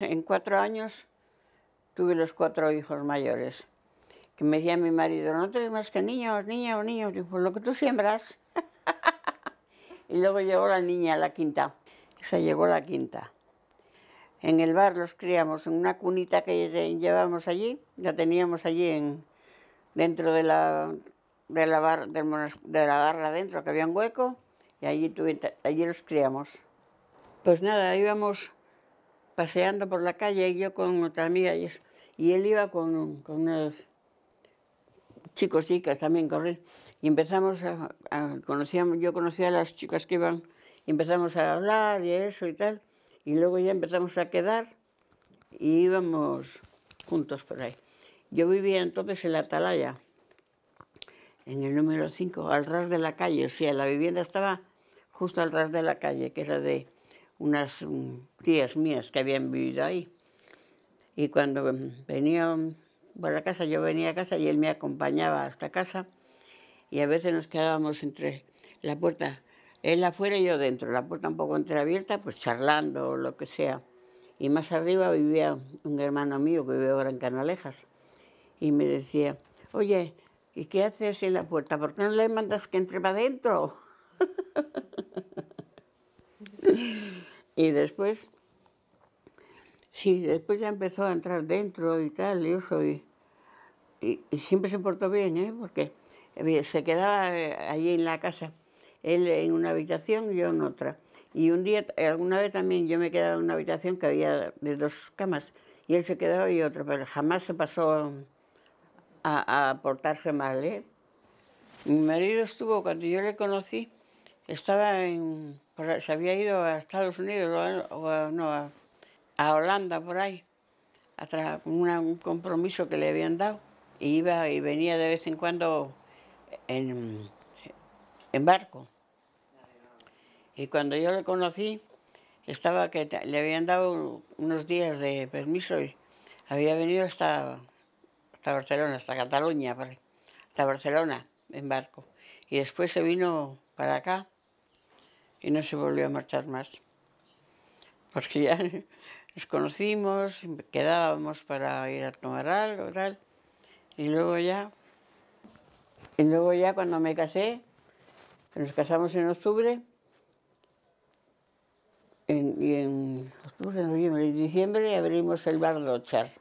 En 4 años tuve los 4 hijos mayores. Que me decía mi marido, no tienes más que niños, niños, niños. Dijo, lo que tú siembras. Y luego llegó la niña, la quinta. Esa llegó la quinta. En el bar los criamos, en una cunita que llevábamos allí, la teníamos allí dentro de la barra adentro, que había un hueco, y allí los criamos. Pues nada, íbamos paseando por la calle, y yo con otra amiga, y él iba con unos chicos, chicas también, correr, y empezamos yo conocía a las chicas que iban, y empezamos a hablar y eso y tal, y luego ya empezamos a quedar, y íbamos juntos por ahí. Yo vivía entonces en la Atalaya, en el número 5, al ras de la calle, o sea, la vivienda estaba justo al ras de la calle, que era de unas tías mías que habían vivido ahí. Y cuando venía para la casa, yo venía a casa y él me acompañaba hasta casa, y a veces nos quedábamos entre la puerta, él afuera y yo dentro, la puerta un poco entreabierta, pues charlando o lo que sea. Y más arriba vivía un hermano mío que vive ahora en Canalejas, y me decía, oye, ¿y qué haces en la puerta? ¿Por qué no le mandas que entre para adentro? Y después, sí, después ya empezó a entrar dentro y tal, y eso, y siempre se portó bien, ¿eh? Porque se quedaba allí en la casa, él en una habitación y yo en otra. Y un día, alguna vez también, yo me quedaba en una habitación que había de 2 camas, y él se quedaba y otra, pero jamás se pasó a portarse mal, ¿eh? Mi marido estuvo, cuando yo le conocí, estaba se había ido a Estados Unidos, a Holanda, por ahí, atrás, un compromiso que le habían dado, y iba y venía de vez en cuando en barco. Y cuando yo le conocí, estaba que le habían dado unos días de permiso y había venido hasta Barcelona, hasta Cataluña, hasta Barcelona, en barco. Y después se vino para acá y no se volvió a marchar más. Porque ya nos conocimos, quedábamos para ir a tomar algo, tal. Y luego ya cuando me casé, nos casamos en octubre, y en octubre, noviembre y diciembre abrimos el bar Dochar.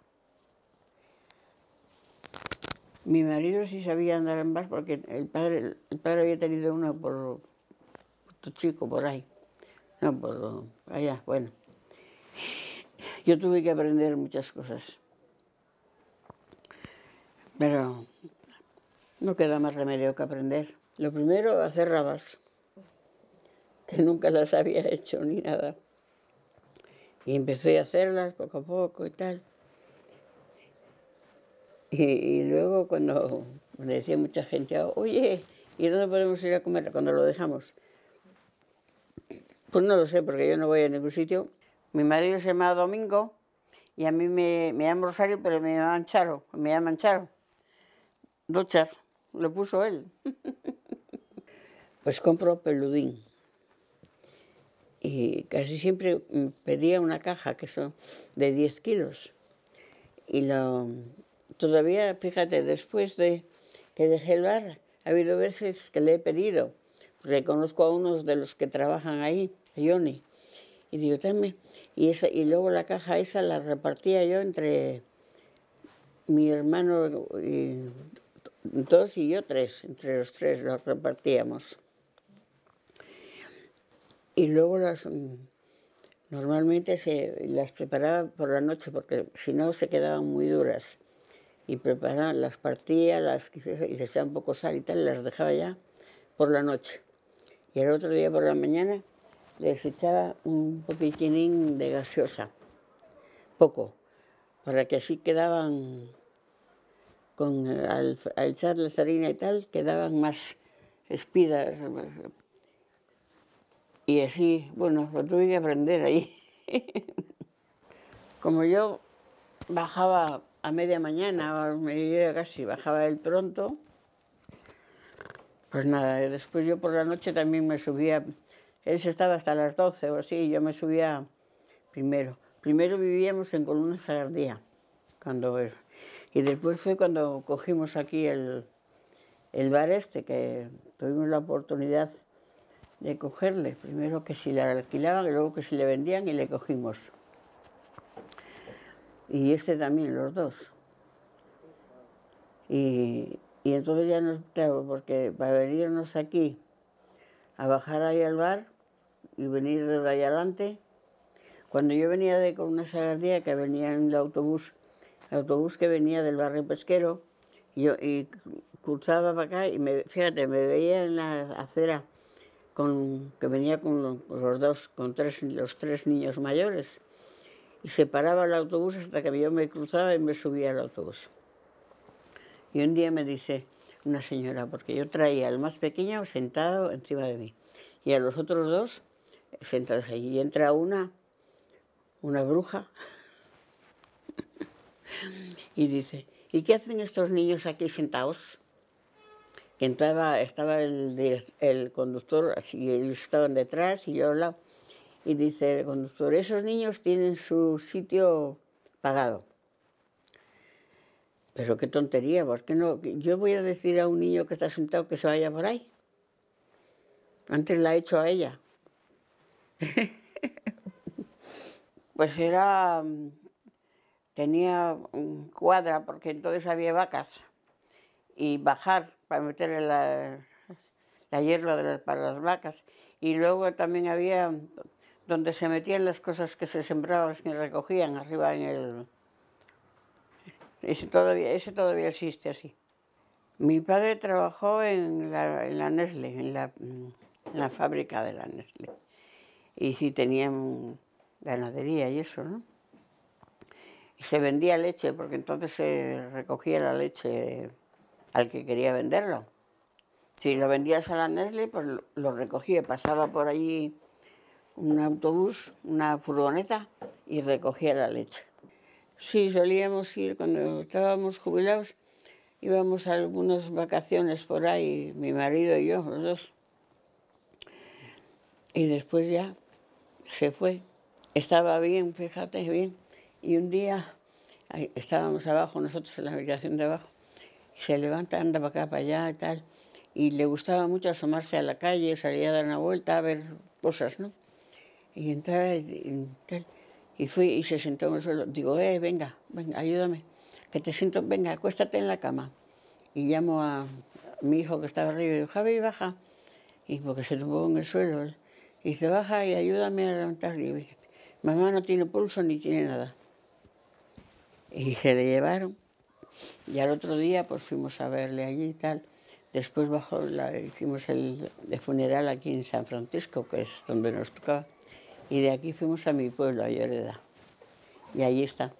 Mi marido sí sabía andar en bar porque el padre había tenido uno por tu chico, por ahí. No, por allá, bueno. Yo tuve que aprender muchas cosas. Pero no queda más remedio que aprender. Lo primero, hacer rabas, que nunca las había hecho ni nada. Y empecé a hacerlas poco a poco y tal. Y luego cuando me decía mucha gente, oye, ¿y dónde podemos ir a comer cuando lo dejamos? Pues no lo sé, porque yo no voy a ningún sitio. Mi marido se llama Domingo y a mí me llaman Rosario, pero me llaman Charo. Dochar, lo puso él. Pues compro peludín. Y casi siempre pedía una caja, que son de 10 kilos. Y todavía, fíjate, después de que dejé el bar, ha habido veces que le he pedido, porque conozco a unos de los que trabajan ahí, a Yoni, y digo, también, y luego la caja esa la repartía yo entre mi hermano, 2 y yo 3, entre los 3 los repartíamos. Y luego normalmente las preparaba por la noche, porque si no se quedaban muy duras. Y preparaba, las partía, y les echaba un poco sal y tal, y las dejaba ya por la noche. Y el otro día por la mañana les echaba un poquitín de gaseosa, poco, para que así quedaban, al echar la harina y tal, quedaban más espidas. Y así, bueno, lo tuve que aprender ahí. Como yo bajaba a media mañana, a mediodía casi, bajaba él pronto, pues nada, después yo por la noche también me subía, él se estaba hasta las 12 o así, y yo me subía primero. Primero vivíamos en Coluna Zagardía, y después fue cuando cogimos aquí el bar este, que tuvimos la oportunidad de cogerle. Primero que si le alquilaban, y luego que si le vendían, y le cogimos. Y este también, los dos. Y entonces ya nos, claro, porque para venirnos aquí, a bajar ahí al bar y venir desde allá adelante. Cuando yo venía de Coluna Zagardía, que venía en el autobús que venía del barrio pesquero, y cruzaba para acá y me veía en la acera que venía con los tres niños mayores, y se paraba el autobús hasta que yo me cruzaba y me subía al autobús. Y un día me dice una señora, porque yo traía al más pequeño sentado encima de mí y a los otros dos sentados allí, y entra una bruja y dice, ¿y qué hacen estos niños aquí sentados? Que estaba el conductor, y ellos estaban detrás y yo al lado, y dice el conductor, esos niños tienen su sitio pagado. Pero qué tontería, porque no, yo voy a decir a un niño que está sentado que se vaya por ahí. Antes la he hecho a ella. Pues tenía cuadra, porque entonces había vacas, y bajar para meter la hierba para las vacas. Y luego también había donde se metían las cosas que se sembraban y recogían arriba en el... Ese todavía existe así. Mi padre trabajó en la Nestlé, en la fábrica de la Nestlé. Y sí tenían ganadería y eso, ¿no? Y se vendía leche, porque entonces se recogía la leche al que quería venderlo. Si lo vendías a la Nestlé, pues lo recogía. Pasaba por allí un autobús, una furgoneta, y recogía la leche. Sí, solíamos ir, cuando estábamos jubilados, íbamos a algunas vacaciones por ahí, mi marido y yo, los dos. Y después ya se fue. Estaba bien, fíjate, bien. Y un día estábamos abajo, nosotros en la habitación de abajo, y se levanta, anda para acá, para allá y tal. Y le gustaba mucho asomarse a la calle, salía a dar una vuelta, a ver cosas, ¿no? Y entraba y tal. Y fui y se sentó en el suelo. Digo, venga, ayúdame, que te siento, venga, acuéstate en la cama. Y llamo a mi hijo que estaba arriba y digo, Javi, baja. Y porque se tumbó en el suelo. Y dice, baja y ayúdame a levantar. Y dije, mamá no tiene pulso ni tiene nada. Y se le llevaron. Y al otro día pues fuimos a verle allí y tal. Después hicimos el funeral aquí en San Francisco, que es donde nos tocaba. Y de aquí fuimos a mi pueblo, a Lloreda. Y allí está,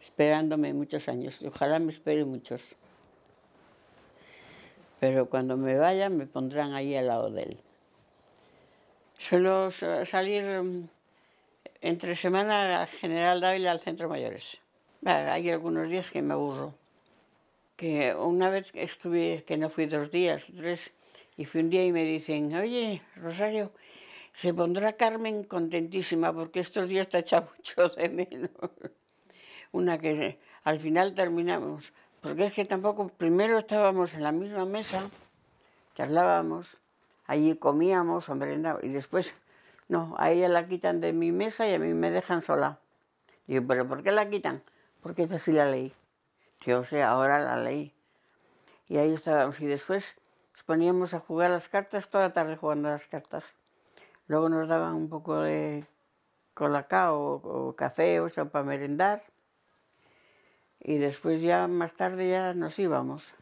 esperándome muchos años. Ojalá me espere muchos. Pero cuando me vaya, me pondrán ahí al lado de él. Suelo salir entre semana a General Dávila al Centro Mayores. Hay algunos días que me aburro. Que una vez que no fui 2 días, 3, y fui un día y me dicen, oye, Rosario, se pondrá Carmen contentísima, porque estos días te echa mucho de menos. Una que al final terminamos, porque es que tampoco, primero estábamos en la misma mesa, charlábamos, allí comíamos o merendábamos, y después, no, a ella la quitan de mi mesa y a mí me dejan sola. Digo, ¿pero por qué la quitan? Porque esa sí la leí. Yo sé, ahora la leí. Y ahí estábamos, y después nos poníamos a jugar las cartas, toda la tarde jugando a las cartas. Luego nos daban un poco de colacao o café o eso para merendar. Y después ya más tarde ya nos íbamos.